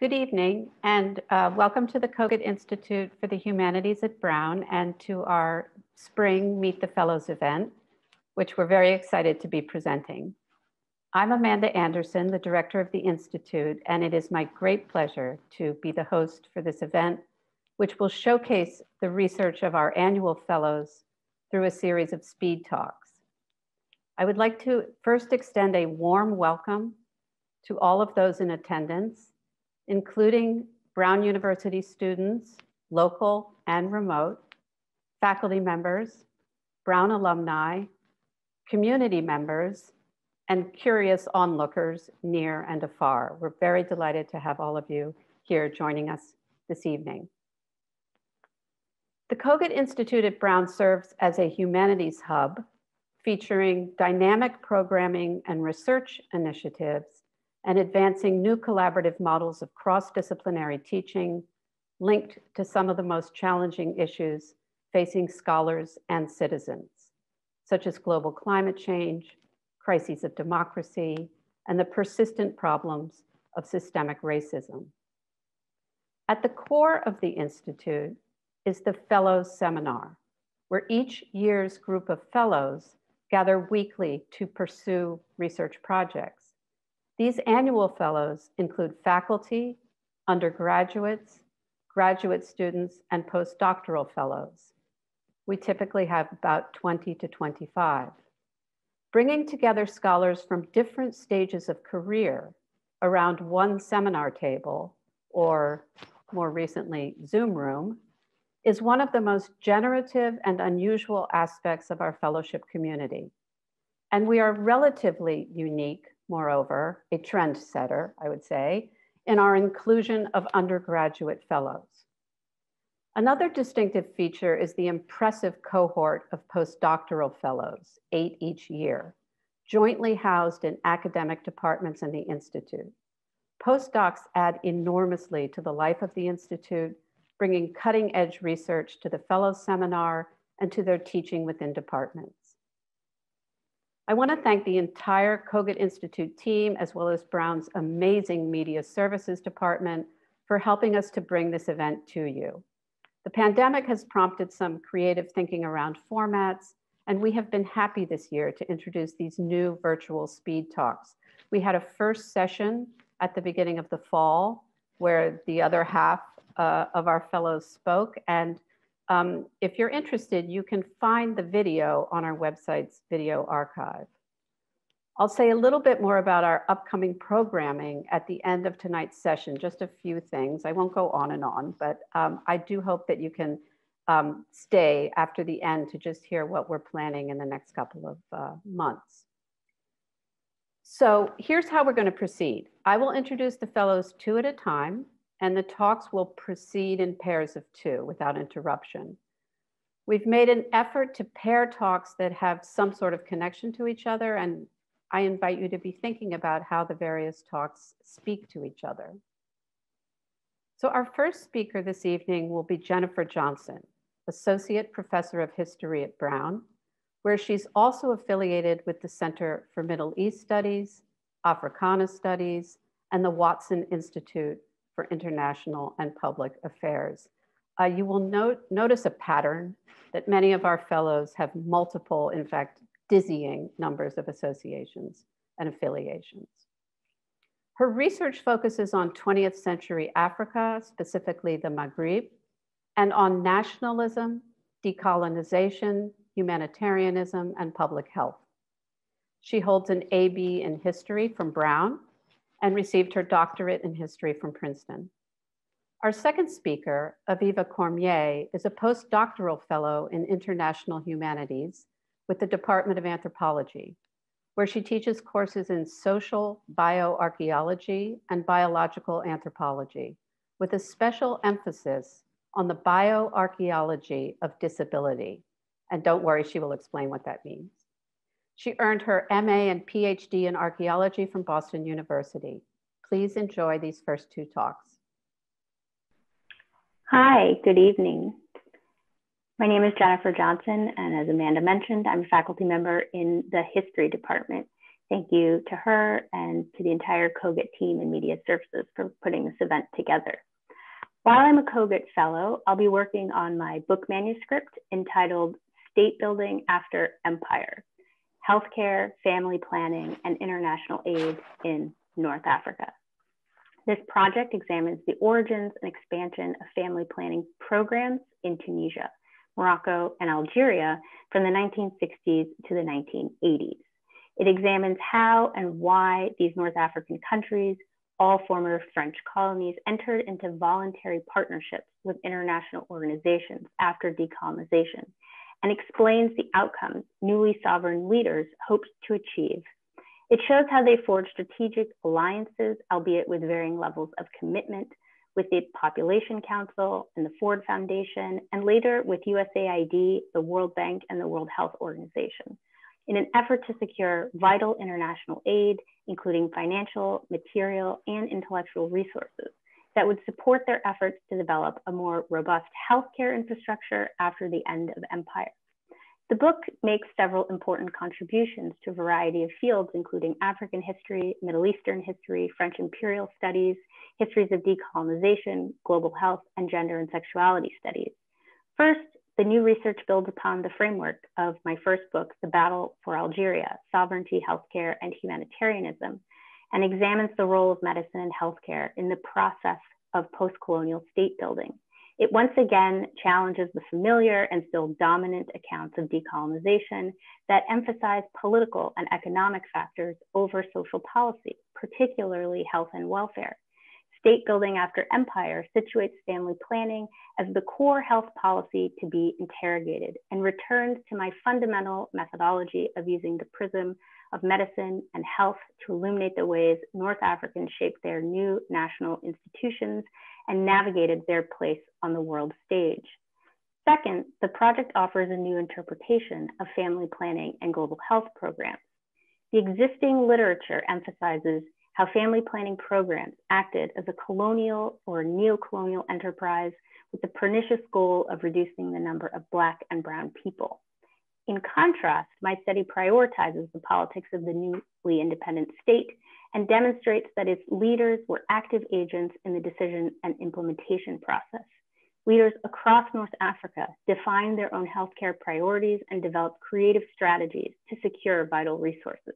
Good evening, and welcome to the Cogut Institute for the Humanities at Brown and to our spring Meet the Fellows event, which we're very excited to be presenting. I'm Amanda Anderson, the director of the Institute, and it is my great pleasure to be the host for this event, which will showcase the research of our annual fellows through a series of speed talks. I would like to first extend a warm welcome to all of those in attendance, including Brown University students, local and remote, faculty members, Brown alumni, community members, and curious onlookers near and afar. We're very delighted to have all of you here joining us this evening. The Cogut Institute at Brown serves as a humanities hub, featuring dynamic programming and research initiatives and advancing new collaborative models of cross-disciplinary teaching linked to some of the most challenging issues facing scholars and citizens, such as global climate change, crises of democracy, and the persistent problems of systemic racism. At the core of the Institute is the Fellows Seminar, where each year's group of fellows gather weekly to pursue research projects. These annual fellows include faculty, undergraduates, graduate students, and postdoctoral fellows. We typically have about 20 to 25. Bringing together scholars from different stages of career around one seminar table, or more recently, Zoom room, is one of the most generative and unusual aspects of our fellowship community. And we are relatively unique, moreover, a trendsetter, I would say, in our inclusion of undergraduate fellows. Another distinctive feature is the impressive cohort of postdoctoral fellows, 8 each year, jointly housed in academic departments in the Institute. Postdocs add enormously to the life of the Institute, bringing cutting-edge research to the Fellows Seminar and to their teaching within departments. I want to thank the entire Cogut Institute team, as well as Brown's amazing media services department, for helping us to bring this event to you. The pandemic has prompted some creative thinking around formats, and we have been happy this year to introduce these new virtual speed talks. We had a first session at the beginning of the fall where the other half of our fellows spoke, and if you're interested, you can find the video on our website's video archive. I'll say a little bit more about our upcoming programming at the end of tonight's session, just a few things. I won't go on and on, but I do hope that you can stay after the end to just hear what we're planning in the next couple of months. So here's how we're going to proceed. I will introduce the fellows 2 at a time, and the talks will proceed in pairs of 2 without interruption. We've made an effort to pair talks that have some sort of connection to each other, and I invite you to be thinking about how the various talks speak to each other. So our first speaker this evening will be Jennifer Johnson, Associate Professor of History at Brown, where she's also affiliated with the Center for Middle East Studies, Africana Studies, and the Watson Institute for International and Public Affairs. You will notice a pattern that many of our fellows have multiple, in fact, dizzying numbers of associations and affiliations. Her research focuses on 20th century Africa, specifically the Maghreb, and on nationalism, decolonization, humanitarianism, and public health. She holds an AB in history from Brown and received her doctorate in history from Princeton. Our second speaker, Aviva Cormier, is a postdoctoral fellow in international humanities with the Department of Anthropology, where she teaches courses in social bioarchaeology and biological anthropology, with a special emphasis on the bioarchaeology of disability. And don't worry, she will explain what that means. She earned her MA and PhD in archaeology from Boston University. Please enjoy these first 2 talks. Hi, good evening. My name is Jennifer Johnson, and as Amanda mentioned, I'm a faculty member in the history department Thank you to her and to the entire Cogut team and media services for putting this event together. While I'm a Cogut fellow, I'll be working on my book manuscript entitled State Building After Empire, Healthcare, Family Planning, and International Aid in North Africa. This project examines the origins and expansion of family planning programs in Tunisia, Morocco, and Algeria from the 1960s to the 1980s. It examines how and why these North African countries, all former French colonies, entered into voluntary partnerships with international organizations after decolonization, and explains the outcomes newly sovereign leaders hoped to achieve. It shows how they forged strategic alliances, albeit with varying levels of commitment, with the Population Council and the Ford Foundation, and later with USAID, the World Bank, and the World Health Organization, in an effort to secure vital international aid, including financial, material, and intellectual resources that would support their efforts to develop a more robust healthcare infrastructure after the end of empire. The book makes several important contributions to a variety of fields, including African history, Middle Eastern history, French imperial studies, histories of decolonization, global health, and gender and sexuality studies. First, the new research builds upon the framework of my first book, The Battle for Algeria, Sovereignty, Healthcare, and Humanitarianism, and examines the role of medicine and healthcare in the process of post-colonial state building. It once again challenges the familiar and still dominant accounts of decolonization that emphasize political and economic factors over social policy, particularly health and welfare. State building after empire situates family planning as the core health policy to be interrogated, and returns to my fundamental methodology of using the prism of medicine and health to illuminate the ways North Africans shaped their new national institutions and navigated their place on the world stage. Second, the project offers a new interpretation of family planning and global health programs. The existing literature emphasizes how family planning programs acted as a colonial or neocolonial enterprise with the pernicious goal of reducing the number of Black and Brown people. In contrast, my study prioritizes the politics of the newly independent state and demonstrates that its leaders were active agents in the decision and implementation process. Leaders across North Africa defined their own healthcare priorities and developed creative strategies to secure vital resources.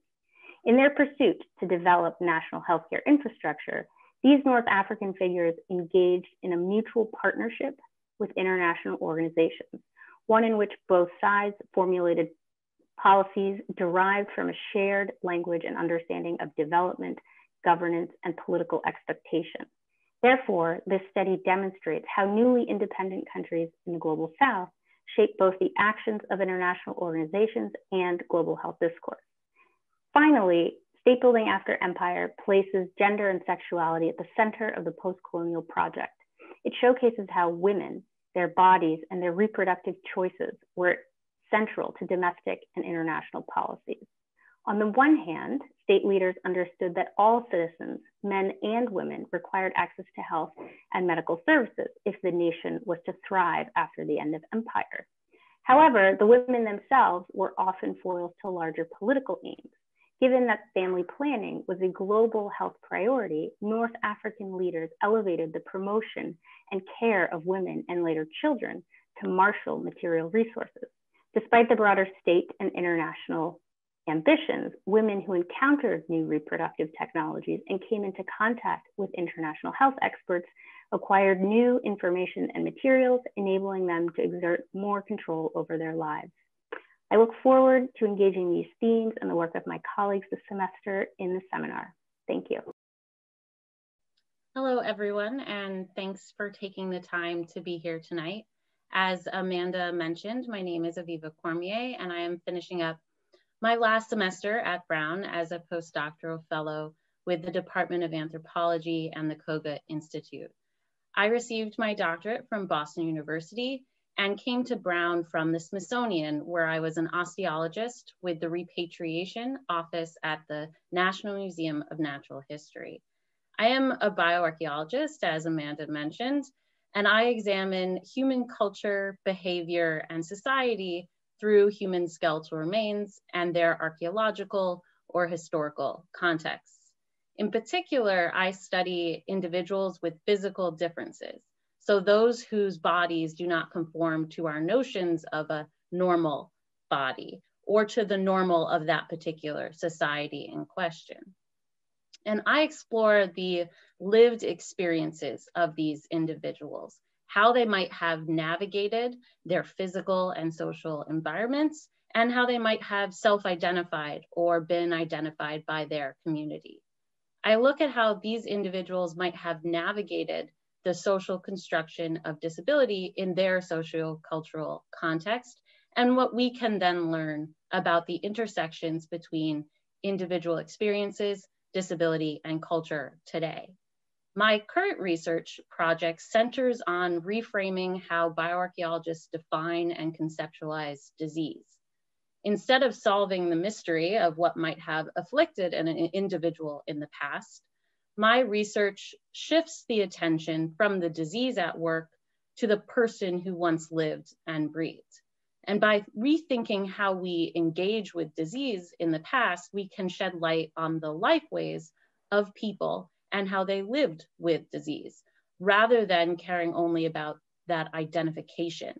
In their pursuit to develop national healthcare infrastructure, these North African figures engaged in a mutual partnership with international organizations, one in which both sides formulated policies derived from a shared language and understanding of development, governance, and political expectation. Therefore, this study demonstrates how newly independent countries in the global South shape both the actions of international organizations and global health discourse. Finally, State Building After Empire places gender and sexuality at the center of the post-colonial project. It showcases how women, their bodies, and their reproductive choices were central to domestic and international policies. On the one hand, state leaders understood that all citizens, men and women, required access to health and medical services if the nation was to thrive after the end of empire. However, the women themselves were often foils to larger political aims. Given that family planning was a global health priority, North African leaders elevated the promotion and care of women and later children to martial material resources. Despite the broader state and international ambitions, women who encountered new reproductive technologies and came into contact with international health experts acquired new information and materials, enabling them to exert more control over their lives. I look forward to engaging these themes and the work of my colleagues this semester in the seminar. Thank you. Hello, everyone, and thanks for taking the time to be here tonight. As Amanda mentioned, my name is Aviva Cormier, and I am finishing up my last semester at Brown as a postdoctoral fellow with the Department of Anthropology and the Cogut Institute. I received my doctorate from Boston University and came to Brown from the Smithsonian, where I was an osteologist with the Repatriation Office at the National Museum of Natural History. I am a bioarchaeologist, as Amanda mentioned, and I examine human culture, behavior, and society through human skeletal remains and their archaeological or historical contexts. In particular, I study individuals with physical differences. So those whose bodies do not conform to our notions of a normal body or to the normal of that particular society in question. And I explore the lived experiences of these individuals, how they might have navigated their physical and social environments, and how they might have self-identified or been identified by their community. I look at how these individuals might have navigated the social construction of disability in their socio-cultural context, and what we can then learn about the intersections between individual experiences, disability, and culture today. My current research project centers on reframing how bioarchaeologists define and conceptualize disease. Instead of solving the mystery of what might have afflicted an individual in the past, my research shifts the attention from the disease at work to the person who once lived and breathed. And by rethinking how we engage with disease in the past, we can shed light on the lifeways of people and how they lived with disease, rather than caring only about that identification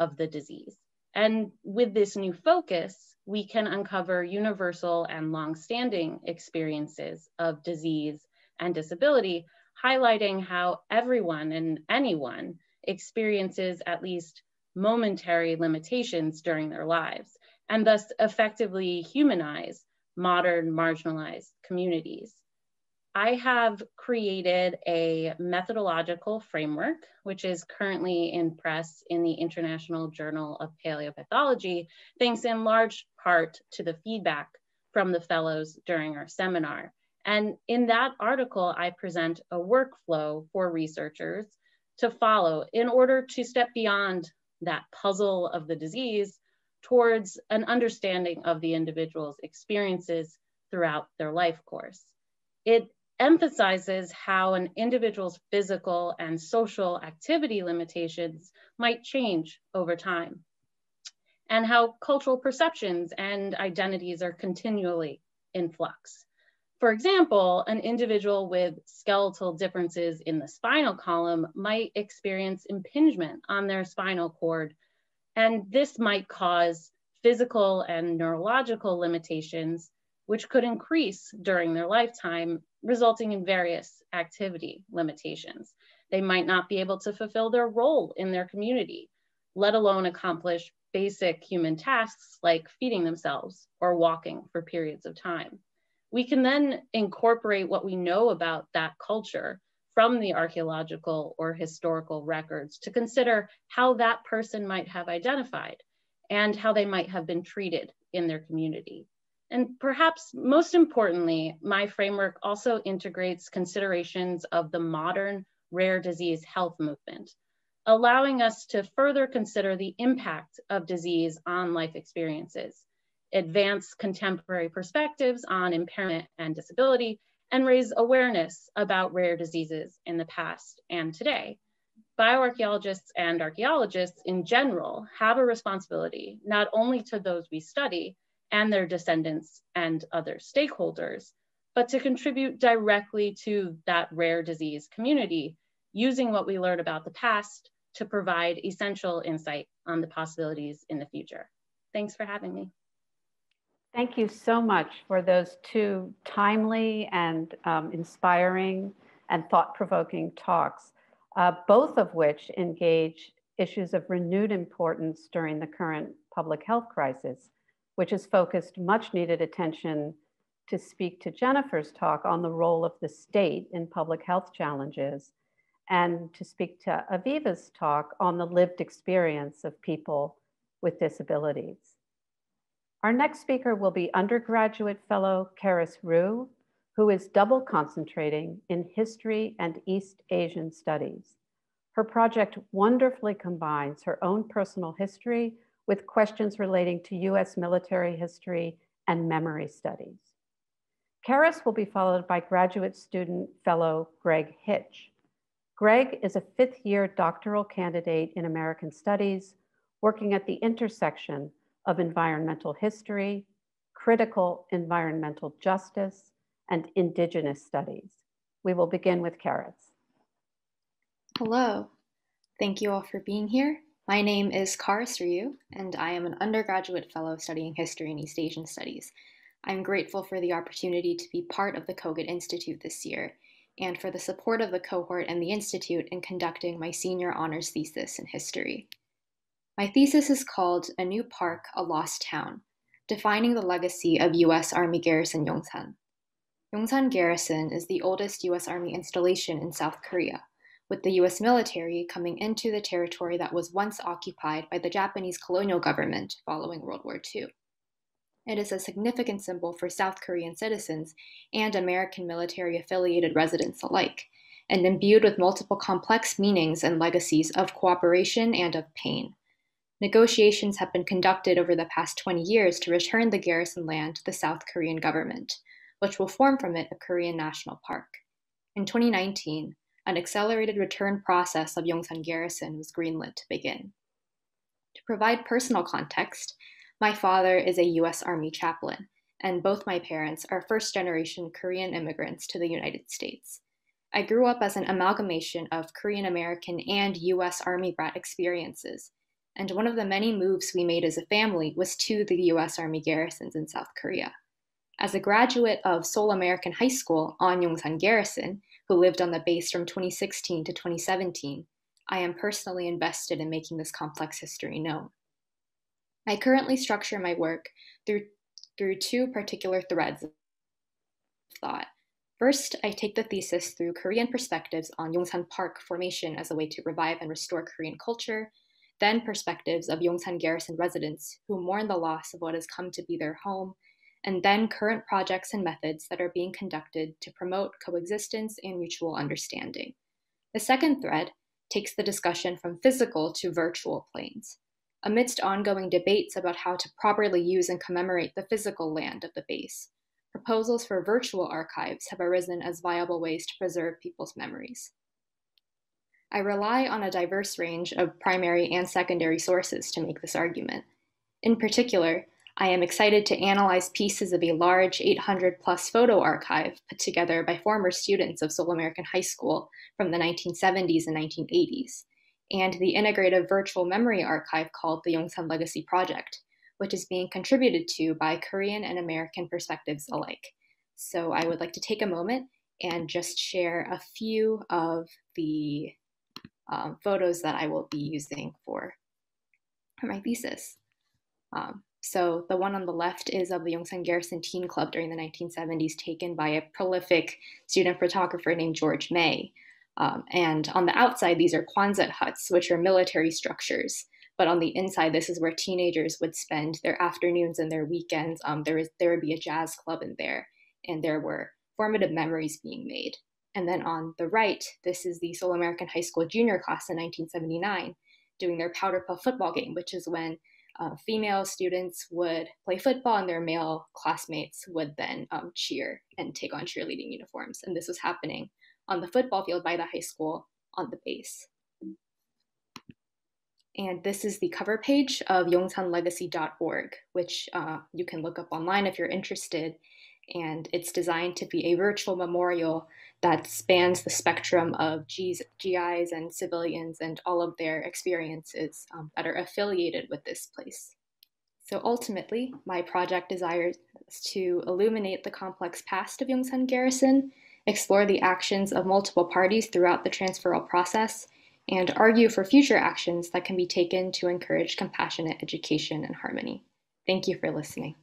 of the disease. And with this new focus, we can uncover universal and longstanding experiences of disease and disability, highlighting how everyone and anyone experiences at least momentary limitations during their lives, and thus effectively humanize modern marginalized communities. I have created a methodological framework, which is currently in press in the International Journal of Paleopathology, thanks in large part to the feedback from the fellows during our seminar. And in that article, I present a workflow for researchers to follow in order to step beyond that puzzle of the disease towards an understanding of the individual's experiences throughout their life course. It emphasizes how an individual's physical and social activity limitations might change over time, and how cultural perceptions and identities are continually in flux. For example, an individual with skeletal differences in the spinal column might experience impingement on their spinal cord, and this might cause physical and neurological limitations, which could increase during their lifetime, resulting in various activity limitations. They might not be able to fulfill their role in their community, let alone accomplish basic human tasks like feeding themselves or walking for periods of time. We can then incorporate what we know about that culture from the archaeological or historical records to consider how that person might have identified and how they might have been treated in their community. And perhaps most importantly, my framework also integrates considerations of the modern rare disease health movement, allowing us to further consider the impact of disease on life experiences, advance contemporary perspectives on impairment and disability, and raise awareness about rare diseases in the past and today. Bioarchaeologists and archaeologists in general have a responsibility not only to those we study and their descendants and other stakeholders, but to contribute directly to that rare disease community, using what we learn about the past to provide essential insight on the possibilities in the future. Thanks for having me. Thank you so much for those two timely and inspiring and thought-provoking talks, both of which engage issues of renewed importance during the current public health crisis, which has focused much needed attention to speak to Jennifer's talk on the role of the state in public health challenges, and to speak to Aviva's talk on the lived experience of people with disabilities. Our next speaker will be undergraduate fellow Karis Ryu, who is double concentrating in history and East Asian studies. Her project wonderfully combines her own personal history with questions relating to US military history and memory studies. Karis will be followed by graduate student fellow Greg Hitch. Greg is a fifth-year doctoral candidate in American Studies, working at the intersection of environmental history, critical environmental justice, and indigenous studies. We will begin with Karis. Hello, thank you all for being here. My name is Karis Ryu, and I am an undergraduate fellow studying history and East Asian studies. I'm grateful for the opportunity to be part of the Cogut Institute this year, and for the support of the cohort and the institute in conducting my senior honors thesis in history. My thesis is called A New Park, A Lost Town, defining the legacy of U.S. Army Garrison Yongsan. Yongsan Garrison is the oldest U.S. Army installation in South Korea, with the U.S. military coming into the territory that was once occupied by the Japanese colonial government following World War II. It is a significant symbol for South Korean citizens and American military-affiliated residents alike, and imbued with multiple complex meanings and legacies of cooperation and of pain. Negotiations have been conducted over the past 20 years to return the garrison land to the South Korean government, which will form from it a Korean national park. In 2019, an accelerated return process of Yongsan Garrison was greenlit to begin. To provide personal context, my father is a U.S. Army chaplain, and both my parents are first-generation Korean immigrants to the United States. I grew up as an amalgamation of Korean-American and U.S. Army brat experiences, and one of the many moves we made as a family was to the U.S. Army garrisons in South Korea. As a graduate of Seoul American High School on Yongsan Garrison, who lived on the base from 2016 to 2017, I am personally invested in making this complex history known. I currently structure my work through two particular threads of thought. First, I take the thesis through Korean perspectives on Yongsan Park formation as a way to revive and restore Korean culture, then perspectives of Yongsan Garrison residents who mourn the loss of what has come to be their home, and then current projects and methods that are being conducted to promote coexistence and mutual understanding. The second thread takes the discussion from physical to virtual planes. Amidst ongoing debates about how to properly use and commemorate the physical land of the base, proposals for virtual archives have arisen as viable ways to preserve people's memories. I rely on a diverse range of primary and secondary sources to make this argument. In particular, I am excited to analyze pieces of a large 800-plus photo archive put together by former students of Seoul American High School from the 1970s and 1980s, and the integrative virtual memory archive called the Yongsan Legacy Project, which is being contributed to by Korean and American perspectives alike. So I would like to take a moment and just share a few of the photos that I will be using for my thesis. So the one on the left is of the Yongsan Garrison Teen Club during the 1970s, taken by a prolific student photographer named George May. And on the outside, these are Quonset huts, which are military structures. But on the inside, this is where teenagers would spend their afternoons and their weekends. There would be a jazz club in there, and there were formative memories being made. And then on the right, this is the Seoul American High School junior class in 1979 doing their powder puff football game, which is when female students would play football and their male classmates would then cheer and take on cheerleading uniforms. And this was happening on the football field by the high school on the base. And this is the cover page of yongsanlegacy.org, which you can look up online if you're interested. And it's designed to be a virtual memorial that spans the spectrum of GIs and civilians and all of their experiences that are affiliated with this place. So ultimately, my project desires to illuminate the complex past of Yongsan Garrison, explore the actions of multiple parties throughout the transferal process, and argue for future actions that can be taken to encourage compassionate education and harmony. Thank you for listening.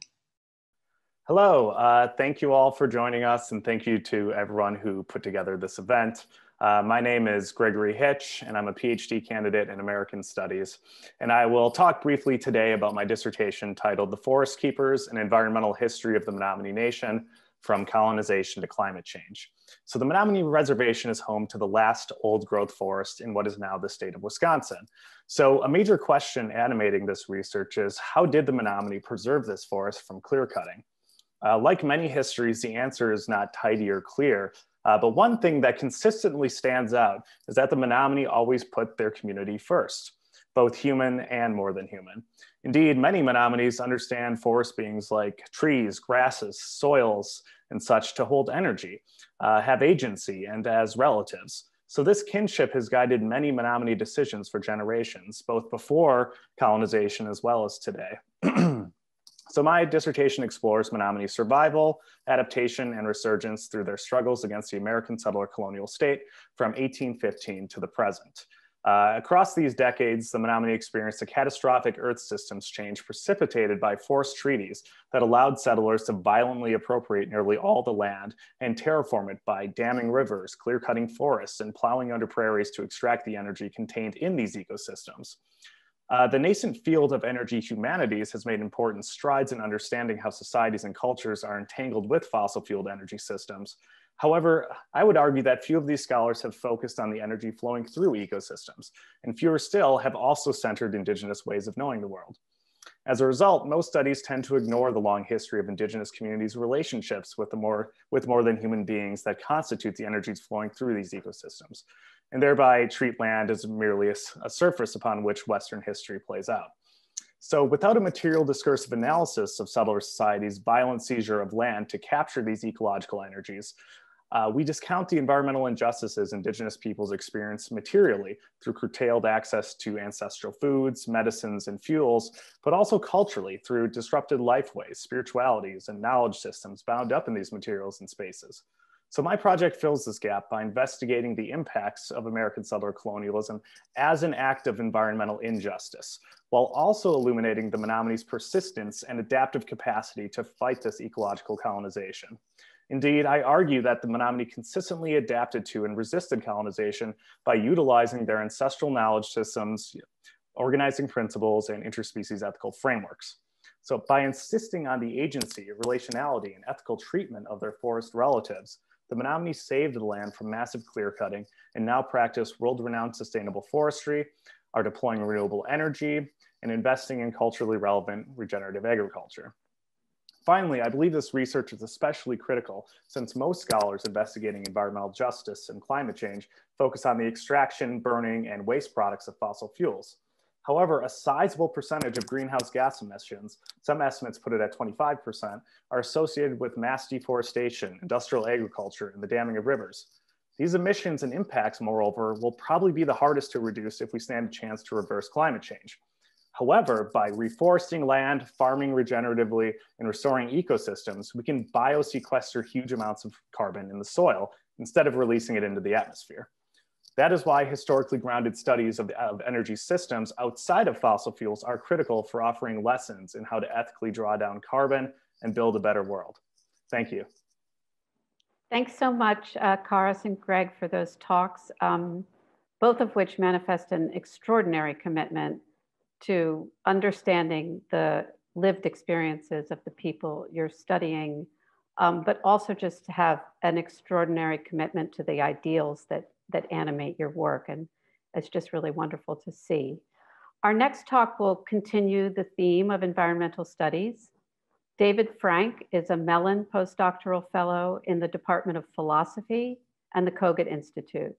Hello, thank you all for joining us, and thank you to everyone who put together this event. My name is Gregory Hitch, and I'm a PhD candidate in American Studies, and I will talk briefly today about my dissertation titled The Forest Keepers, An Environmental History of the Menominee Nation, From Colonization to Climate Change. So the Menominee Reservation is home to the last old growth forest in what is now the state of Wisconsin. So a major question animating this research is, how did the Menominee preserve this forest from clear cutting? Like many histories, the answer is not tidy or clear, but one thing that consistently stands out is that the Menominee always put their community first. both human and more than human. Indeed, many Menominees understand forest beings like trees, grasses, soils, and such to hold energy, have agency, and as relatives. So this kinship has guided many Menominee decisions for generations, both before colonization as well as today. So my dissertation explores Menominee survival, adaptation, and resurgence through their struggles against the American settler colonial state from 1815 to the present. Across these decades, the Menominee experienced a catastrophic earth systems change precipitated by forced treaties that allowed settlers to violently appropriate nearly all the land and terraform it by damming rivers, clear-cutting forests, and plowing under prairies to extract the energy contained in these ecosystems. The nascent field of energy humanities has made important strides in understanding how societies and cultures are entangled with fossil fueled energy systems. However, I would argue that few of these scholars have focused on the energy flowing through ecosystems, and fewer still have also centered indigenous ways of knowing the world. As a result, most studies tend to ignore the long history of indigenous communities' relationships with more than human beings that constitute the energies flowing through these ecosystems, and thereby treat land as merely a surface upon which Western history plays out. So without a material discursive analysis of settler societies' violent seizure of land to capture these ecological energies, we discount the environmental injustices indigenous peoples experience materially through curtailed access to ancestral foods, medicines, and fuels, but also culturally through disrupted lifeways, spiritualities, and knowledge systems bound up in these materials and spaces. So my project fills this gap by investigating the impacts of American settler colonialism as an act of environmental injustice, while also illuminating the Menominees' persistence and adaptive capacity to fight this ecological colonization. Indeed, I argue that the Menominee consistently adapted to and resisted colonization by utilizing their ancestral knowledge systems, organizing principles, and interspecies ethical frameworks. So by insisting on the agency, relationality, and ethical treatment of their forest relatives, the Menominee saved the land from massive clear-cutting and now practice world-renowned sustainable forestry, are deploying renewable energy, and investing in culturally relevant regenerative agriculture. Finally, I believe this research is especially critical since most scholars investigating environmental justice and climate change focus on the extraction, burning, and waste products of fossil fuels. However, a sizable percentage of greenhouse gas emissions, some estimates put it at 25%, are associated with mass deforestation, industrial agriculture, and the damming of rivers. These emissions and impacts, moreover, will probably be the hardest to reduce if we stand a chance to reverse climate change. However, by reforesting land, farming regeneratively, and restoring ecosystems, we can biosequester huge amounts of carbon in the soil instead of releasing it into the atmosphere. That is why historically grounded studies of energy systems outside of fossil fuels are critical for offering lessons in how to ethically draw down carbon and build a better world. Thank you. Thanks so much, Karis and Greg, for those talks, both of which manifest an extraordinary commitment to understanding the lived experiences of the people you're studying, but also just to have an extraordinary commitment to the ideals that animate your work. And it's just really wonderful to see. Our next talk will continue the theme of environmental studies. David Frank is a Mellon postdoctoral fellow in the Department of Philosophy and the Cogut Institute.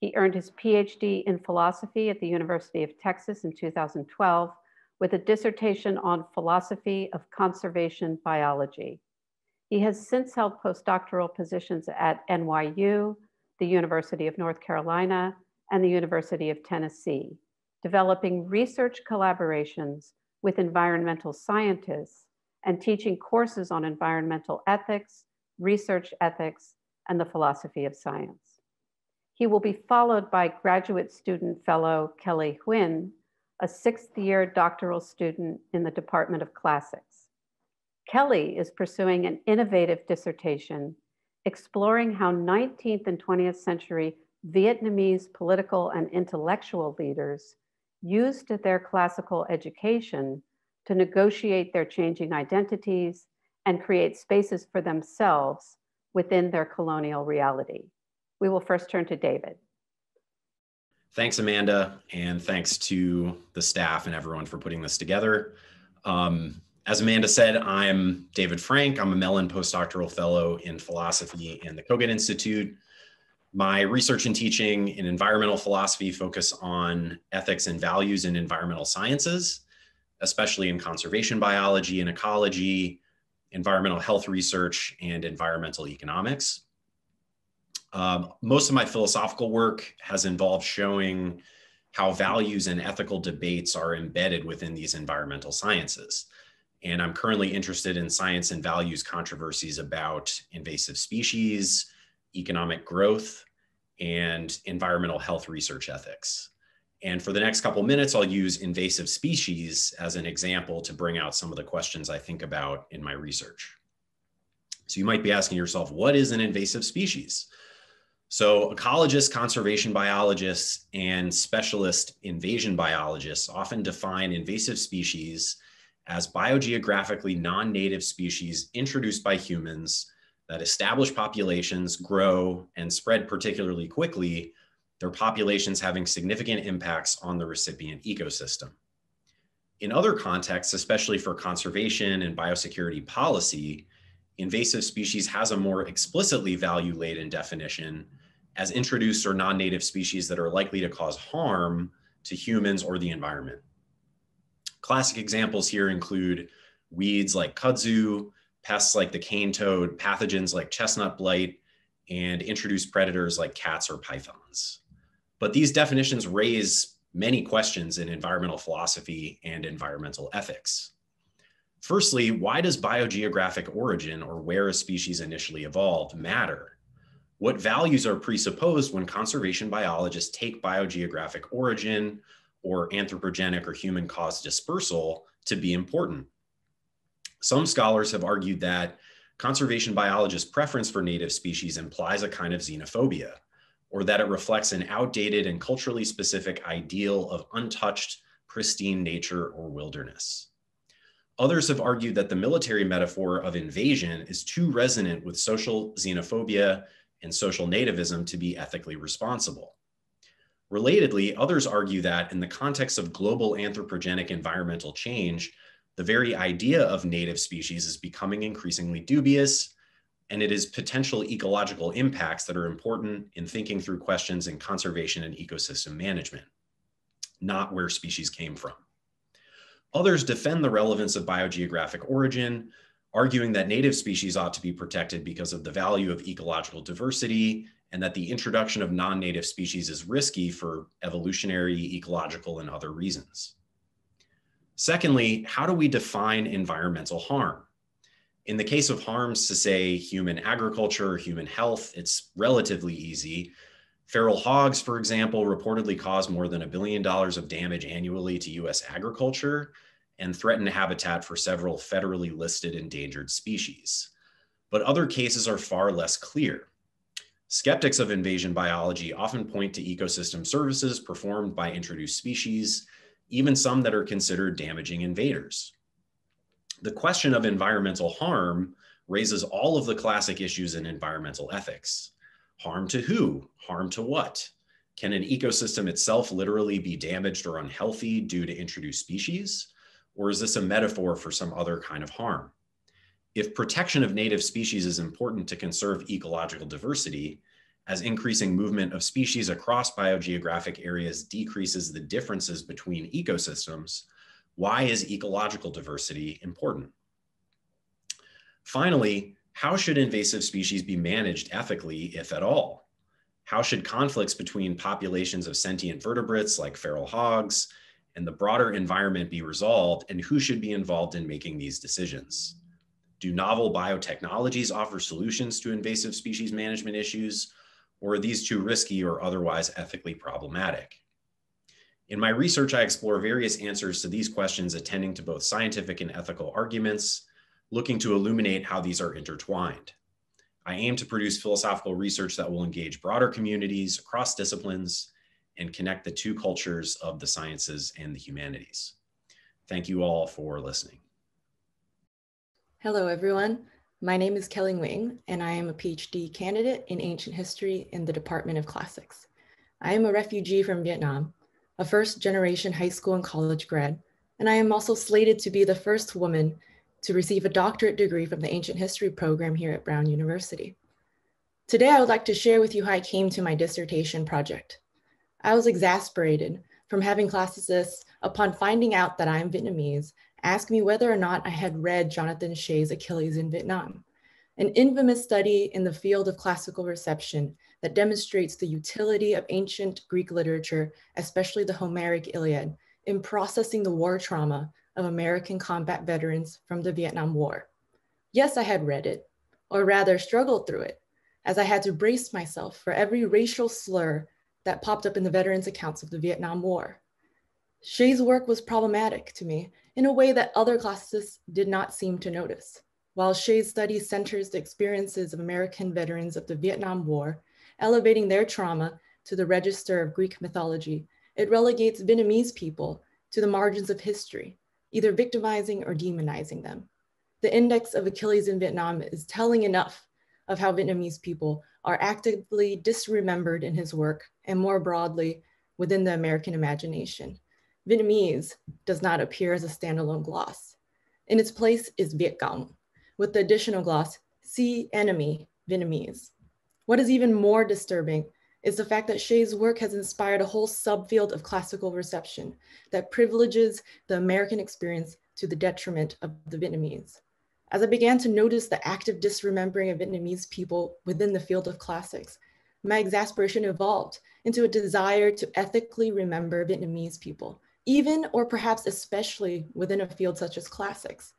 He earned his PhD in philosophy at the University of Texas in 2012 with a dissertation on philosophy of conservation biology. He has since held postdoctoral positions at NYU, the University of North Carolina, and the University of Tennessee, developing research collaborations with environmental scientists and teaching courses on environmental ethics, research ethics, and the philosophy of science. He will be followed by graduate student fellow Kelly Nguyen, a sixth-year doctoral student in the Department of Classics. Kelly is pursuing an innovative dissertation exploring how 19th and 20th century Vietnamese political and intellectual leaders used their classical education to negotiate their changing identities and create spaces for themselves within their colonial reality. We will first turn to David. Thanks, Amanda, and thanks to the staff and everyone for putting this together. As Amanda said, I'm David Frank. I'm a Mellon postdoctoral fellow in philosophy in the Cogut Institute. My research and teaching in environmental philosophy focus on ethics and values in environmental sciences, especially in conservation biology and ecology, environmental health research, and environmental economics. Most of my philosophical work has involved showing how values and ethical debates are embedded within these environmental sciences. And I'm currently interested in science and values controversies about invasive species, economic growth, and environmental health research ethics. And for the next couple minutes, I'll use invasive species as an example to bring out some of the questions I think about in my research. So you might be asking yourself, what is an invasive species? So ecologists, conservation biologists, and specialist invasion biologists often define invasive species as biogeographically non-native species introduced by humans that establish populations, grow, and spread particularly quickly, their populations having significant impacts on the recipient ecosystem. In other contexts, especially for conservation and biosecurity policy, invasive species has a more explicitly value-laden definition as introduced or non-native species that are likely to cause harm to humans or the environment. Classic examples here include weeds like kudzu, pests like the cane toad, pathogens like chestnut blight, and introduced predators like cats or pythons. But these definitions raise many questions in environmental philosophy and environmental ethics. Firstly, why does biogeographic origin, or where a species initially evolved, matter? What values are presupposed when conservation biologists take biogeographic origin or anthropogenic or human-caused dispersal to be important? Some scholars have argued that conservation biologists' preference for native species implies a kind of xenophobia, or that it reflects an outdated and culturally specific ideal of untouched, pristine nature or wilderness. Others have argued that the military metaphor of invasion is too resonant with social xenophobia and social nativism to be ethically responsible. Relatedly, others argue that in the context of global anthropogenic environmental change, the very idea of native species is becoming increasingly dubious, and it is potential ecological impacts that are important in thinking through questions in conservation and ecosystem management, not where species came from. Others defend the relevance of biogeographic origin, arguing that native species ought to be protected because of the value of ecological diversity, and that the introduction of non-native species is risky for evolutionary, ecological, and other reasons. Secondly, how do we define environmental harm? In the case of harms to, say, human agriculture or human health, it's relatively easy. Feral hogs, for example, reportedly cause more than $1 billion of damage annually to U.S. agriculture and threaten habitat for several federally listed endangered species. But other cases are far less clear. Skeptics of invasion biology often point to ecosystem services performed by introduced species, even some that are considered damaging invaders. The question of environmental harm raises all of the classic issues in environmental ethics. Harm to who? Harm to what? Can an ecosystem itself literally be damaged or unhealthy due to introduced species? Or is this a metaphor for some other kind of harm? If protection of native species is important to conserve ecological diversity, as increasing movement of species across biogeographic areas decreases the differences between ecosystems, why is ecological diversity important? Finally, how should invasive species be managed ethically, if at all? How should conflicts between populations of sentient vertebrates like feral hogs and the broader environment be resolved, and who should be involved in making these decisions? Do novel biotechnologies offer solutions to invasive species management issues, or are these too risky or otherwise ethically problematic? In my research, I explore various answers to these questions, attending to both scientific and ethical arguments, looking to illuminate how these are intertwined. I aim to produce philosophical research that will engage broader communities across disciplines and connect the two cultures of the sciences and the humanities. Thank you all for listening. Hello, everyone. My name is Kelly Nguyen, and I am a PhD candidate in ancient history in the Department of Classics. I am a refugee from Vietnam, a first-generation high school and college grad, and I am also slated to be the first woman to receive a doctorate degree from the ancient history program here at Brown University. Today, I would like to share with you how I came to my dissertation project. I was exasperated from having classicists, upon finding out that I am Vietnamese, ask me whether or not I had read Jonathan Shea's Achilles in Vietnam, an infamous study in the field of classical reception that demonstrates the utility of ancient Greek literature, especially the Homeric Iliad, in processing the war trauma of American combat veterans from the Vietnam War. Yes, I had read it, or rather struggled through it, as I had to brace myself for every racial slur that popped up in the veterans' accounts of the Vietnam War. Shea's work was problematic to me in a way that other classicists did not seem to notice. While Shea's study centers the experiences of American veterans of the Vietnam War, elevating their trauma to the register of Greek mythology, it relegates Vietnamese people to the margins of history, either victimizing or demonizing them. The index of Achilles in Vietnam is telling enough of how Vietnamese people are actively disremembered in his work and more broadly within the American imagination. Vietnamese does not appear as a standalone gloss. In its place is Viet Cong, with the additional gloss, see enemy Vietnamese. What is even more disturbing is the fact that Shea's work has inspired a whole subfield of classical reception that privileges the American experience to the detriment of the Vietnamese. As I began to notice the active disremembering of Vietnamese people within the field of classics, my exasperation evolved into a desire to ethically remember Vietnamese people, even or perhaps especially within a field such as classics,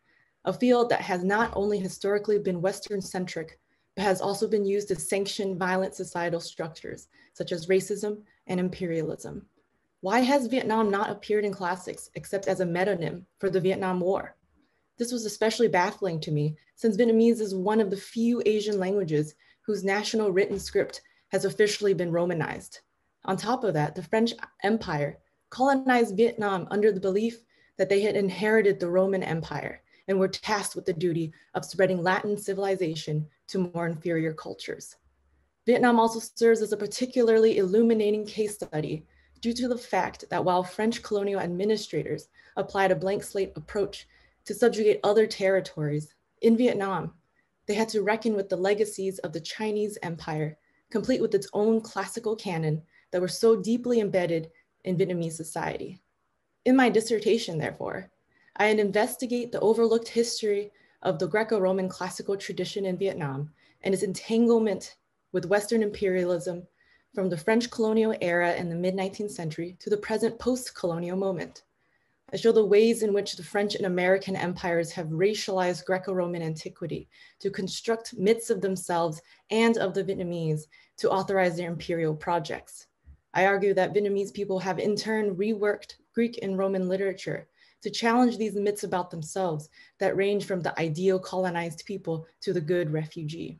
a field that has not only historically been Western-centric, but has also been used to sanction violent societal structures, such as racism and imperialism. Why has Vietnam not appeared in classics except as a metonym for the Vietnam War? This was especially baffling to me, since Vietnamese is one of the few Asian languages whose national written script has officially been Romanized. On top of that, the French Empire colonized Vietnam under the belief that they had inherited the Roman Empire and were tasked with the duty of spreading Latin civilization to more inferior cultures. Vietnam also serves as a particularly illuminating case study due to the fact that while French colonial administrators applied a blank slate approach to subjugate other territories, in Vietnam, they had to reckon with the legacies of the Chinese Empire, complete with its own classical canon that were so deeply embedded in Vietnamese society. In my dissertation, therefore, I investigate the overlooked history of the Greco-Roman classical tradition in Vietnam and its entanglement with Western imperialism from the French colonial era in the mid-19th century to the present post-colonial moment. I show the ways in which the French and American empires have racialized Greco-Roman antiquity to construct myths of themselves and of the Vietnamese to authorize their imperial projects. I argue that Vietnamese people have in turn reworked Greek and Roman literature to challenge these myths about themselves that range from the ideal colonized people to the good refugee.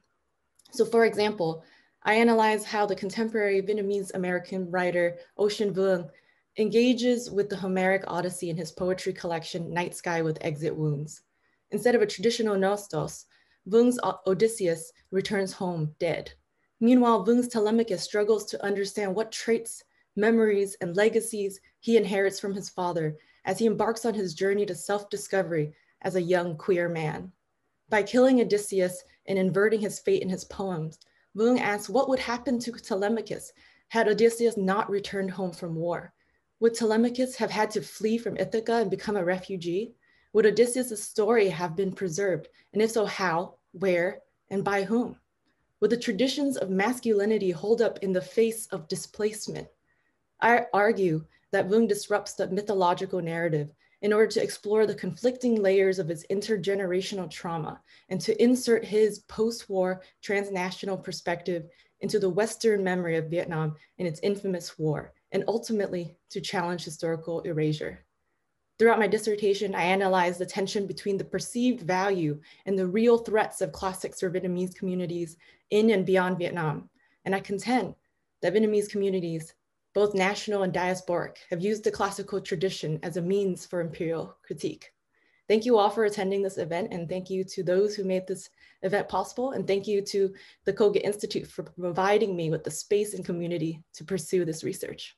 So for example, I analyze how the contemporary Vietnamese American writer Ocean Vuong engages with the Homeric Odyssey in his poetry collection Night Sky with Exit Wounds. Instead of a traditional Nostos, Vuong's Odysseus returns home dead. Meanwhile, Vuong's Telemachus struggles to understand what traits, memories, and legacies he inherits from his father as he embarks on his journey to self-discovery as a young queer man. By killing Odysseus and inverting his fate in his poems, Vuong asks what would happen to Telemachus had Odysseus not returned home from war. Would Telemachus have had to flee from Ithaca and become a refugee? Would Odysseus' story have been preserved? And if so, how, where, and by whom? Would the traditions of masculinity hold up in the face of displacement? I argue that Vuong disrupts the mythological narrative in order to explore the conflicting layers of his intergenerational trauma and to insert his post-war transnational perspective into the Western memory of Vietnam and its infamous war, and ultimately to challenge historical erasure. Throughout my dissertation, I analyzed the tension between the perceived value and the real threats of classics for Vietnamese communities in and beyond Vietnam. And I contend that Vietnamese communities, both national and diasporic, have used the classical tradition as a means for imperial critique. Thank you all for attending this event, and thank you to those who made this event possible, and thank you to the Cogut Institute for providing me with the space and community to pursue this research.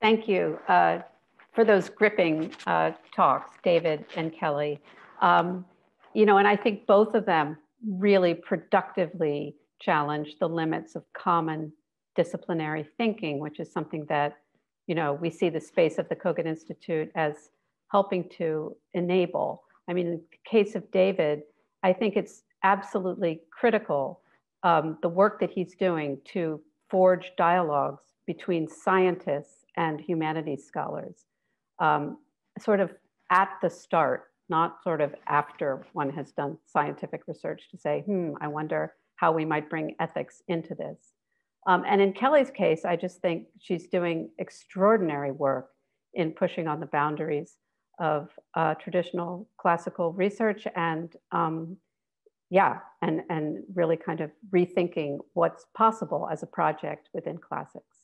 Thank you for those gripping talks, David and Kelly. You know, and I think both of them really productively challenge the limits of common disciplinary thinking, which is something that, you know, we see the space of the Cogut Institute as helping to enable. I mean, in the case of David, I think it's absolutely critical, the work that he's doing to forge dialogues between scientists and humanities scholars, sort of at the start, not sort of after one has done scientific research to say, I wonder how we might bring ethics into this. And in Kelly's case, I just think she's doing extraordinary work in pushing on the boundaries of traditional classical research and and really kind of rethinking what's possible as a project within classics.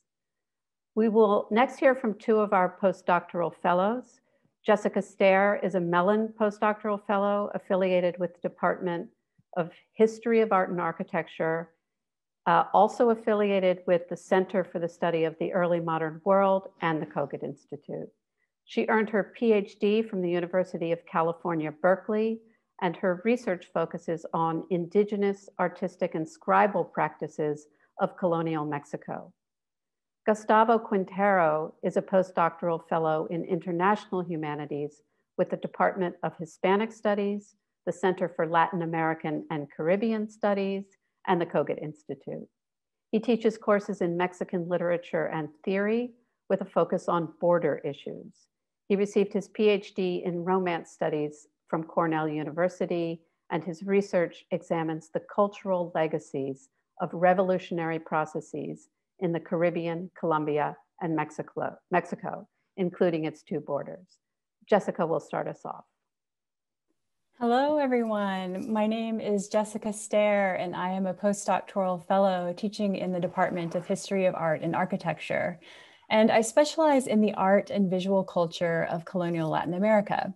We will next hear from two of our postdoctoral fellows. Jessica Stair is a Mellon postdoctoral fellow affiliated with the Department of History of Art and Architecture, also affiliated with the Center for the Study of the Early Modern World and the Cogut Institute. She earned her PhD from the University of California, Berkeley, and her research focuses on indigenous artistic and scribal practices of colonial Mexico. Gustavo Quintero is a postdoctoral fellow in international humanities with the Department of Hispanic Studies, the Center for Latin American and Caribbean Studies, and the Cogut Institute. He teaches courses in Mexican literature and theory with a focus on border issues. He received his PhD in Romance Studies from Cornell University, and his research examines the cultural legacies of revolutionary processes in the Caribbean, Colombia, and Mexico, including its two borders. Jessica will start us off. Hello, everyone. My name is Jessica Stair, and I am a postdoctoral fellow teaching in the Department of History of Art and Architecture. And I specialize in the art and visual culture of colonial Latin America.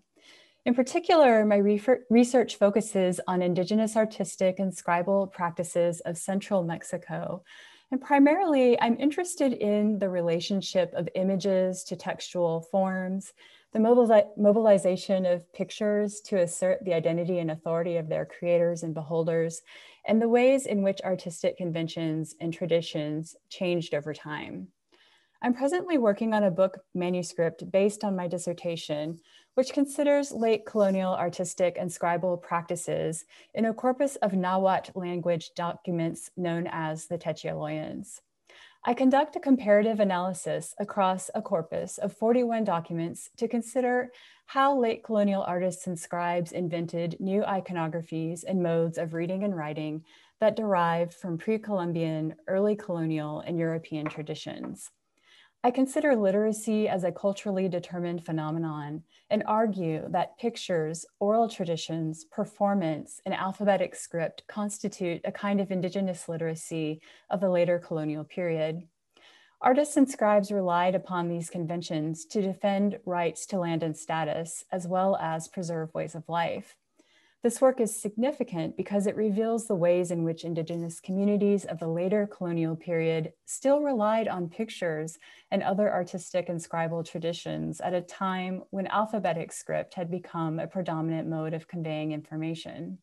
In particular, my research focuses on indigenous artistic and scribal practices of central Mexico. And primarily, I'm interested in the relationship of images to textual forms, the mobilization of pictures to assert the identity and authority of their creators and beholders, and the ways in which artistic conventions and traditions changed over time. I'm presently working on a book manuscript based on my dissertation, which considers late colonial artistic and scribal practices in a corpus of Nahuatl language documents known as the Techialoyans. I conduct a comparative analysis across a corpus of 41 documents to consider how late colonial artists and scribes invented new iconographies and modes of reading and writing that derived from pre-Columbian, early colonial, and European traditions. I consider literacy as a culturally determined phenomenon and argue that pictures, oral traditions, performance, and alphabetic script constitute a kind of indigenous literacy of the later colonial period. Artists and scribes relied upon these conventions to defend rights to land and status, as well as preserve ways of life. This work is significant because it reveals the ways in which indigenous communities of the later colonial period still relied on pictures and other artistic and scribal traditions at a time when alphabetic script had become a predominant mode of conveying information.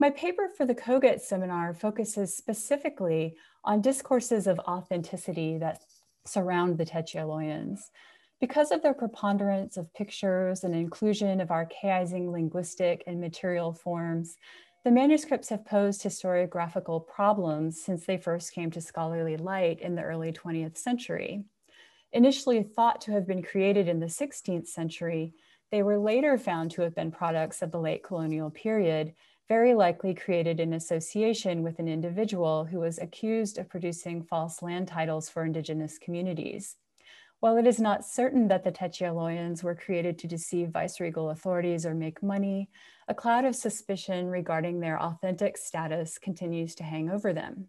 My paper for the Cogut seminar focuses specifically on discourses of authenticity that surround the Techialoyans. Because of their preponderance of pictures and inclusion of archaizing linguistic and material forms, the manuscripts have posed historiographical problems since they first came to scholarly light in the early 20th century. Initially thought to have been created in the 16th century, they were later found to have been products of the late colonial period, very likely created in association with an individual who was accused of producing false land titles for indigenous communities. While it is not certain that the Techialoyans were created to deceive viceregal authorities or make money, a cloud of suspicion regarding their authentic status continues to hang over them.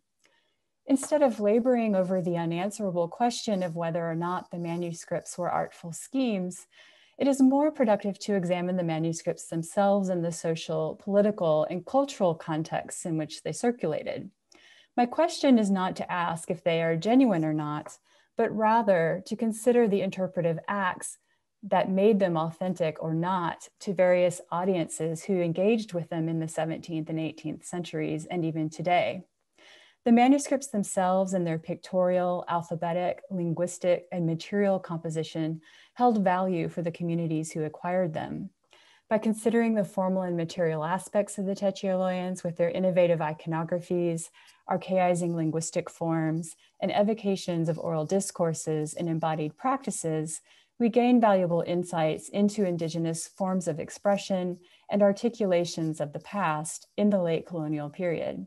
Instead of laboring over the unanswerable question of whether or not the manuscripts were artful schemes, it is more productive to examine the manuscripts themselves and the social, political, and cultural contexts in which they circulated. My question is not to ask if they are genuine or not, but rather to consider the interpretive acts that made them authentic or not to various audiences who engaged with them in the 17th and 18th centuries and even today. The manuscripts themselves and their pictorial, alphabetic, linguistic, and material composition held value for the communities who acquired them. By considering the formal and material aspects of the Techialoyans with their innovative iconographies, archaizing linguistic forms, and evocations of oral discourses and embodied practices, we gain valuable insights into indigenous forms of expression and articulations of the past in the late colonial period.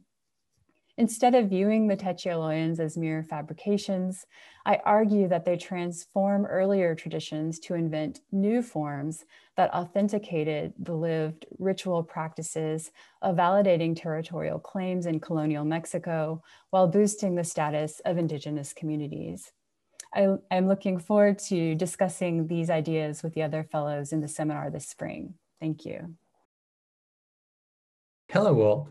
Instead of viewing the Techialoyans as mere fabrications, I argue that they transform earlier traditions to invent new forms that authenticated the lived ritual practices of validating territorial claims in colonial Mexico while boosting the status of indigenous communities. I'm looking forward to discussing these ideas with the other fellows in the seminar this spring. Thank you. Hello all.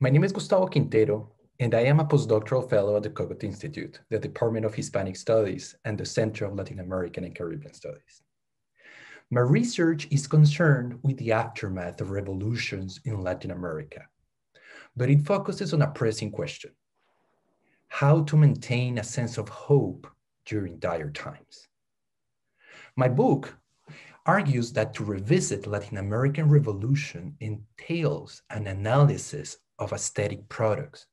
My name is Gustavo Quintero, and I am a postdoctoral fellow at the Cogut Institute, the Department of Hispanic Studies, and the Center of Latin American and Caribbean Studies. My research is concerned with the aftermath of revolutions in Latin America, but it focuses on a pressing question: how to maintain a sense of hope during dire times. My book argues that to revisit Latin American revolution entails an analysis of aesthetic products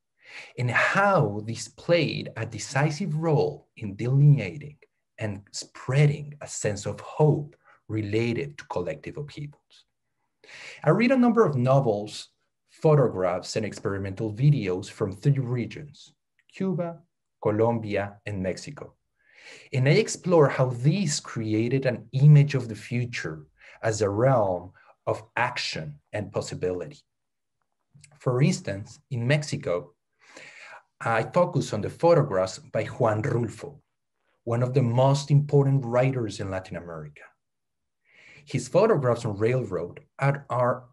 and how these played a decisive role in delineating and spreading a sense of hope related to collective upheavals. I read a number of novels, photographs, and experimental videos from three regions: Cuba, Colombia, and Mexico. And I explore how these created an image of the future as a realm of action and possibility. For instance, in Mexico, I focus on the photographs by Juan Rulfo, one of the most important writers in Latin America. His photographs on railroad are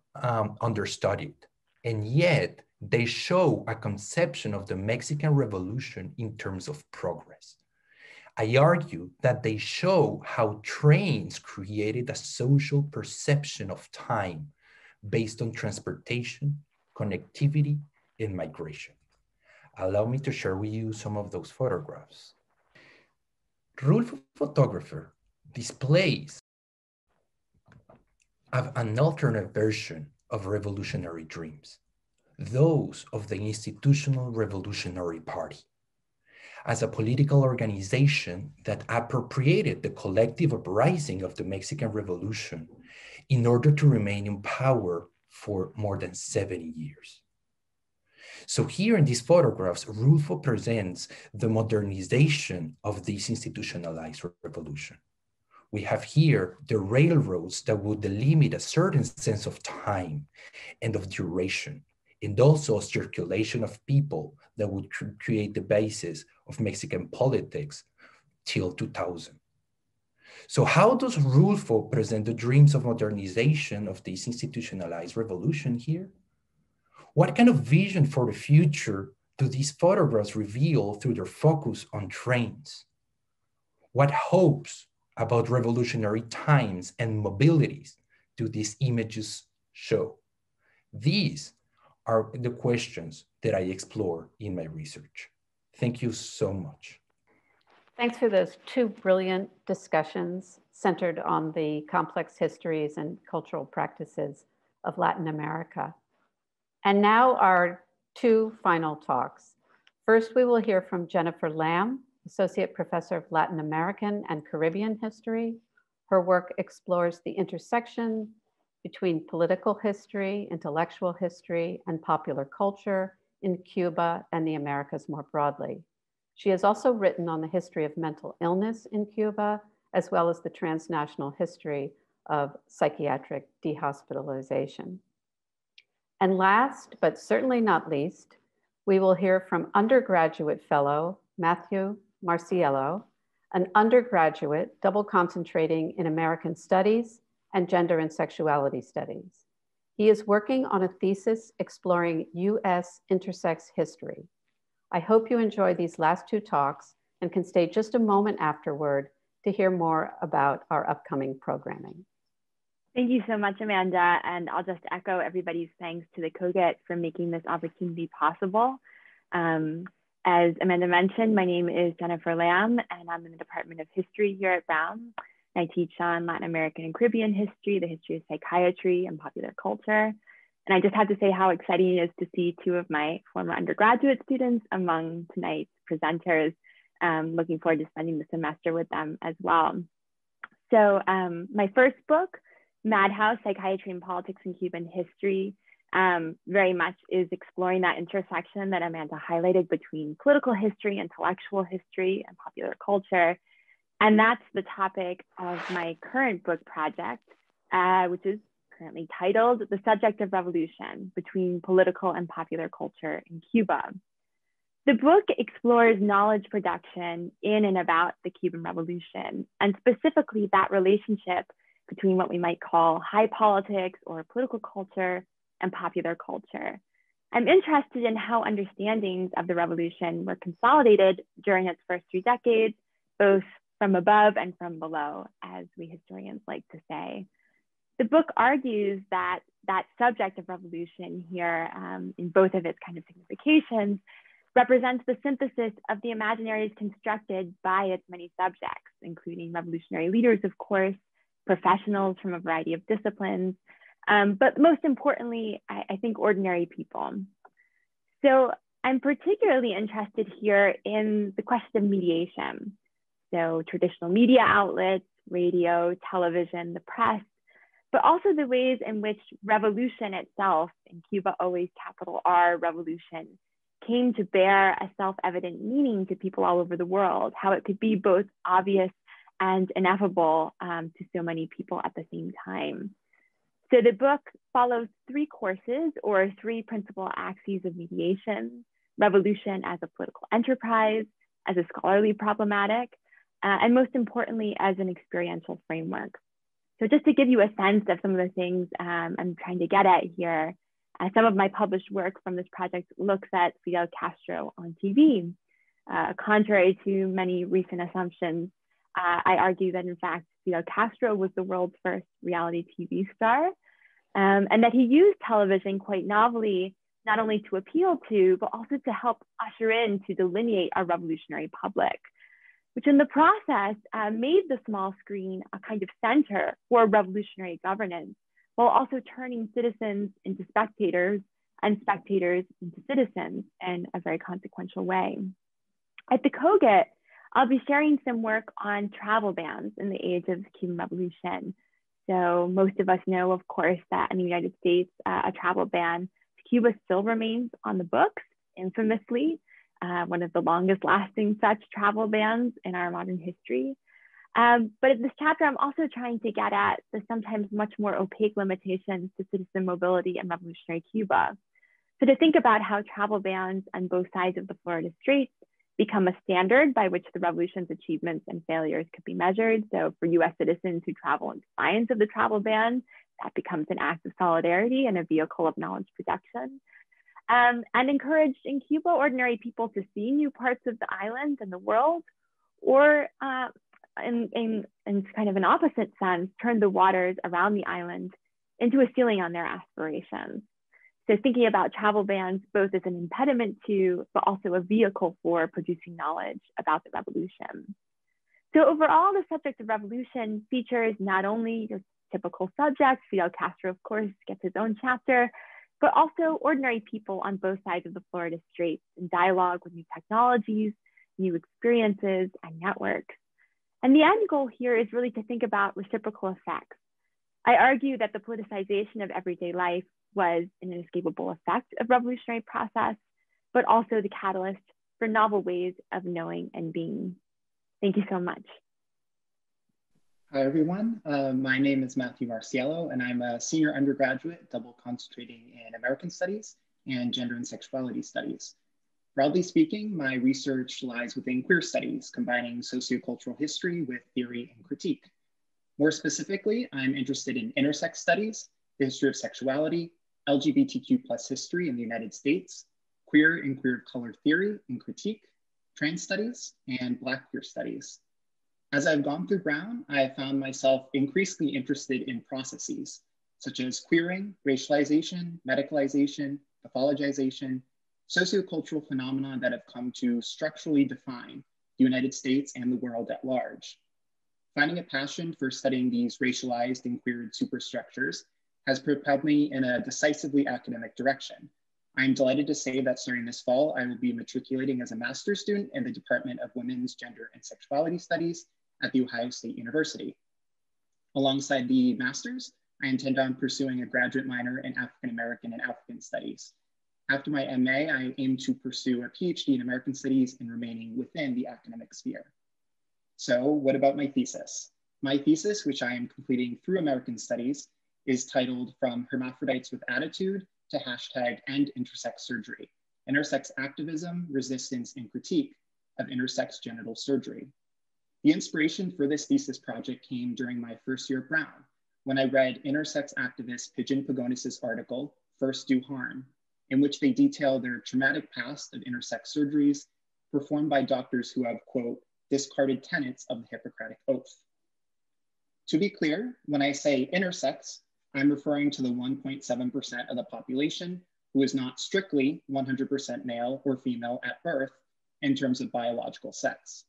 understudied, and yet they show a conception of the Mexican Revolution in terms of progress. I argue that they show how trains created a social perception of time based on transportation, connectivity, and migration. Allow me to share with you some of those photographs. Rulfo photographer displays an alternate version of revolutionary dreams, those of the Institutional Revolutionary Party, as a political organization that appropriated the collective uprising of the Mexican Revolution in order to remain in power for more than 70 years. So here in these photographs, Rulfo presents the modernization of this institutionalized revolution. We have here the railroads that would delimit a certain sense of time and of duration, and also a circulation of people that would create the basis of Mexican politics till 2000. So how does Rulfo present the dreams of modernization of this institutionalized revolution here? What kind of vision for the future do these photographs reveal through their focus on trains? What hopes about revolutionary times and mobilities do these images show? These are the questions that I explore in my research. Thank you so much. Thanks for those two brilliant discussions centered on the complex histories and cultural practices of Latin America. And now our two final talks. First, we will hear from Jennifer Lambe, Associate Professor of Latin American and Caribbean History. Her work explores the intersection between political history, intellectual history, and popular culture in Cuba and the Americas more broadly. She has also written on the history of mental illness in Cuba, as well as the transnational history of psychiatric dehospitalization. And last, but certainly not least, we will hear from undergraduate fellow Matthew Marciello, an undergraduate double concentrating in American Studies and Gender and Sexuality Studies. He is working on a thesis exploring U.S. intersex history. I hope you enjoy these last two talks and can stay just a moment afterward to hear more about our upcoming programming. Thank you so much, Amanda. And I'll just echo everybody's thanks to the Cogut for making this opportunity possible. As Amanda mentioned, my name is Jennifer Lambe, and I'm in the Department of History here at Brown. I teach on Latin American and Caribbean history, the history of psychiatry, and popular culture. And I just have to say how exciting it is to see two of my former undergraduate students among tonight's presenters. Looking forward to spending the semester with them as well. So my first book, Madhouse, Psychiatry and Politics in Cuban History, very much is exploring that intersection that Amanda highlighted between political history, intellectual history, and popular culture. And that's the topic of my current book project, which is currently titled The Subject of Revolution: Between Political and Popular Culture in Cuba. The book explores knowledge production in and about the Cuban Revolution, and specifically that relationship between what we might call high politics or political culture and popular culture. I'm interested in how understandings of the revolution were consolidated during its first three decades, both from above and from below, as we historians like to say. The book argues that that subject of revolution here, in both of its kind of significations, represents the synthesis of the imaginaries constructed by its many subjects, including revolutionary leaders, of course, professionals from a variety of disciplines, but most importantly, I think ordinary people. So I'm particularly interested here in the question of mediation. So traditional media outlets, radio, television, the press, but also the ways in which revolution itself, in Cuba, always capital R, revolution, came to bear a self-evident meaning to people all over the world, how it could be both obvious and ineffable to so many people at the same time. So the book follows three courses or three principal axes of mediation: revolution as a political enterprise, as a scholarly problematic, and most importantly, as an experiential framework. So just to give you a sense of some of the things I'm trying to get at here, some of my published work from this project looks at Fidel Castro on TV. Contrary to many recent assumptions, I argue that in fact, Fidel Castro was the world's first reality TV star, and that he used television quite novelly, not only to appeal to, but also to help usher in, to delineate our revolutionary public, which in the process made the small screen a kind of center for revolutionary governance, while also turning citizens into spectators and spectators into citizens in a very consequential way. At the Cogut, I'll be sharing some work on travel bans in the age of the Cuban Revolution. So most of us know, of course, that in the United States, a travel ban to Cuba still remains on the books, infamously, one of the longest lasting such travel bans in our modern history. But in this chapter, I'm also trying to get at the sometimes much more opaque limitations to citizen mobility in revolutionary Cuba. So to think about how travel bans on both sides of the Florida Straits become a standard by which the revolution's achievements and failures could be measured. So for US citizens who travel in defiance of the travel ban, that becomes an act of solidarity and a vehicle of knowledge production. And encouraged in Cuba, ordinary people to see new parts of the island and the world, or in kind of an opposite sense, turn the waters around the island into a ceiling on their aspirations. So thinking about travel bans both as an impediment to, but also a vehicle for producing knowledge about the revolution. So overall, the subject of revolution features not only your typical subjects, Fidel Castro, of course, gets his own chapter, but also ordinary people on both sides of the Florida Straits in dialogue with new technologies, new experiences, and networks. And the end goal here is really to think about reciprocal effects. I argue that the politicization of everyday life was an inescapable effect of revolutionary process, but also the catalyst for novel ways of knowing and being. Thank you so much. Hi, everyone. My name is Matthew Marciello, and I'm a senior undergraduate, double concentrating in American Studies and Gender and Sexuality Studies. Broadly speaking, my research lies within queer studies, combining sociocultural history with theory and critique. More specifically, I'm interested in intersex studies, the history of sexuality, LGBTQ+ history in the United States, queer and queer of color theory and critique, trans studies, and Black queer studies. As I've gone through Brown, I have found myself increasingly interested in processes, such as queering, racialization, medicalization, pathologization, sociocultural phenomena that have come to structurally define the United States and the world at large. Finding a passion for studying these racialized and queered superstructures has propelled me in a decisively academic direction. I'm delighted to say that starting this fall, I will be matriculating as a master's student in the Department of Women's, Gender, and Sexuality Studies at The Ohio State University. Alongside the master's, I intend on pursuing a graduate minor in African American and African Studies. After my MA, I aim to pursue a PhD in American Studies and remaining within the academic sphere. So what about my thesis? My thesis, which I am completing through American Studies, is titled From Hermaphrodites with Attitude to # End Intersex Surgery, Intersex Activism, Resistance, and Critique of Intersex Genital Surgery. The inspiration for this thesis project came during my first year at Brown, when I read intersex activist Pigeon Pagonis's article, First Do Harm, in which they detail their traumatic past of intersex surgeries performed by doctors who have, quote, discarded tenets of the Hippocratic Oath. To be clear, when I say intersex, I'm referring to the 1.7% of the population who is not strictly 100% male or female at birth in terms of biological sex.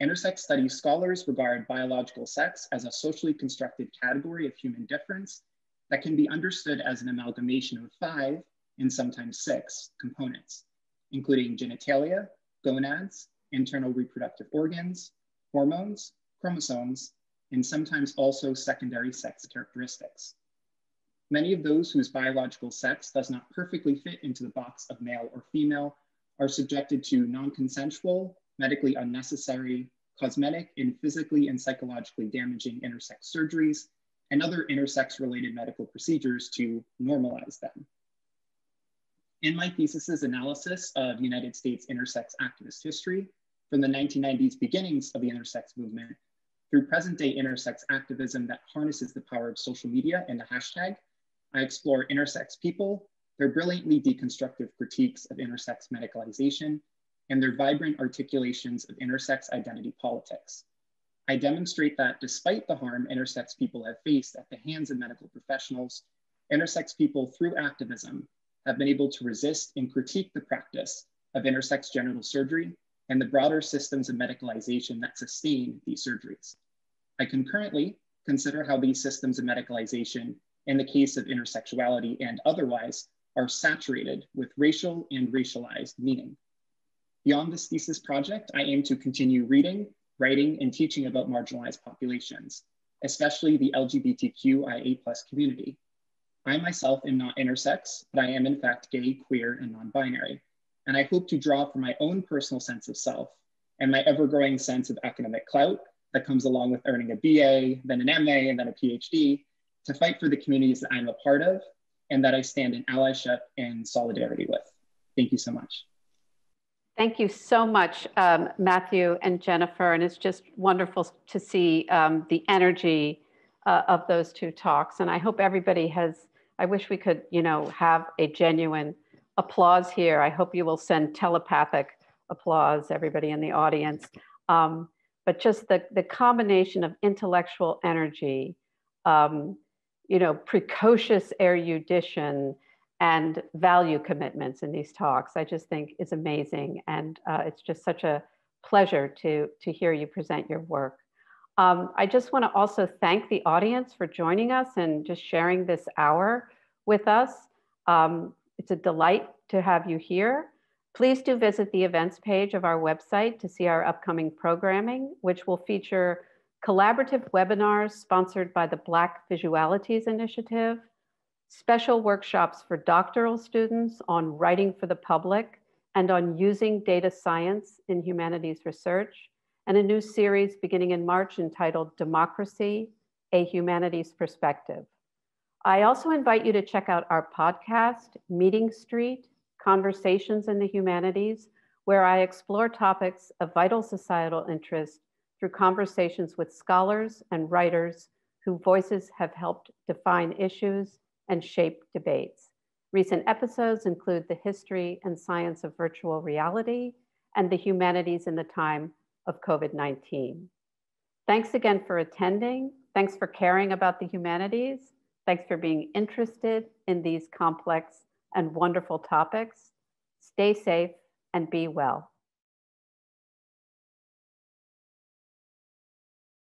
Intersex studies scholars regard biological sex as a socially constructed category of human difference that can be understood as an amalgamation of 5 and sometimes 6 components, including genitalia, gonads, internal reproductive organs, hormones, chromosomes, and sometimes also secondary sex characteristics. Many of those whose biological sex does not perfectly fit into the box of male or female are subjected to non-consensual, medically unnecessary, cosmetic and physically and psychologically damaging intersex surgeries and other intersex-related medical procedures to normalize them. In my thesis's analysis of United States intersex activist history from the 1990s beginnings of the intersex movement through present-day intersex activism that harnesses the power of social media and the #, I explore intersex people, their brilliantly deconstructive critiques of intersex medicalization, and their vibrant articulations of intersex identity politics. I demonstrate that despite the harm intersex people have faced at the hands of medical professionals, intersex people through activism have been able to resist and critique the practice of intersex genital surgery and the broader systems of medicalization that sustain these surgeries. I concurrently consider how these systems of medicalization in the case of intersexuality and otherwise are saturated with racial and racialized meaning. Beyond this thesis project, I aim to continue reading, writing, and teaching about marginalized populations, especially the LGBTQIA+ community. I myself am not intersex, but I am in fact gay, queer, and non-binary. And I hope to draw from my own personal sense of self and my ever-growing sense of academic clout that comes along with earning a BA, then an MA, and then a PhD to fight for the communities that I'm a part of and that I stand in allyship and solidarity with. Thank you so much. Thank you so much, Matthew and Jennifer. And it's just wonderful to see the energy of those two talks. And I hope everybody has, I wish we could, you know, have a genuine applause here. I hope you will send telepathic applause, everybody in the audience. But just the combination of intellectual energy, you know, precocious erudition, and value commitments in these talks, I just think is amazing. And it's just such a pleasure to hear you present your work. I just wanna also thank the audience for joining us and just sharing this hour with us. It's a delight to have you here. Please do visit the events page of our website to see our upcoming programming, which will feature collaborative webinars sponsored by the Black Visualities Initiative, special workshops for doctoral students on writing for the public and on using data science in humanities research, and a new series beginning in March entitled Democracy, A Humanities Perspective. I also invite you to check out our podcast, Meeting Street, Conversations in the Humanities, where I explore topics of vital societal interest through conversations with scholars and writers whose voices have helped define issues and shape debates. Recent episodes include the history and science of virtual reality and the humanities in the time of COVID-19. Thanks again for attending. Thanks for caring about the humanities. Thanks for being interested in these complex and wonderful topics. Stay safe and be well.